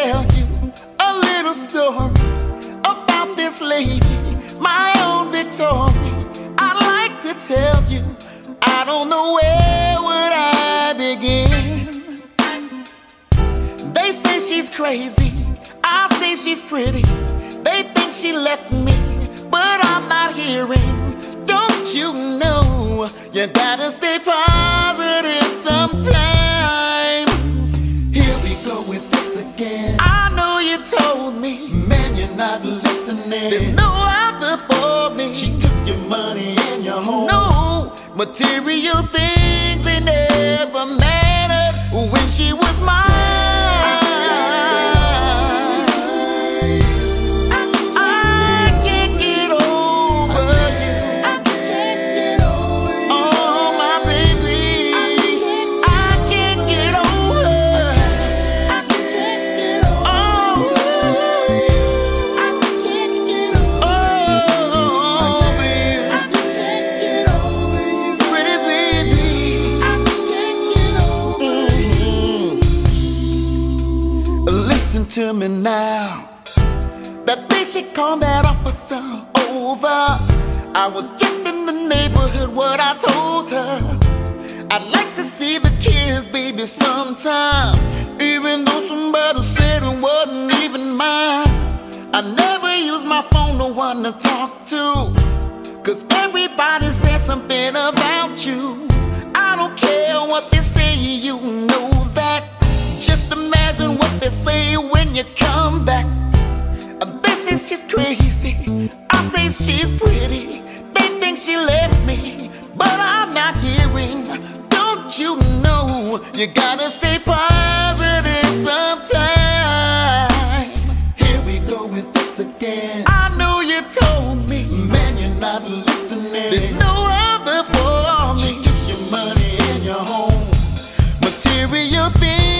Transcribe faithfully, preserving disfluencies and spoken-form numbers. tell you a little story about this lady, my own Victoria. I'd like to tell you, I don't know where would I begin. They say she's crazy, I say she's pretty. They think she left me, but I'm not hearing. Don't you know, you gotta stay positive sometime. Here we go with this again. I know you told me, man, you're not listening. There's no other for me. She took your money and your home. No material things, they never mattered when she was mine. To me now, that they should call that officer over. I was just in the neighborhood, what I told her. I'd like to see the kids, baby, sometime. Even though somebody said it wasn't even mine. I never use my phone, no one to talk to, cause everybody says something about you. I don't care what they say, you know that. Just imagine what they say when you come back. They say she's crazy, I say she's pretty. They think she left me, but I'm not hearing. Don't you know, you gotta stay positive sometime. Here we go with this again. I know you told me, man, you're not listening. There's no other for me. She took your money and your home. Material things.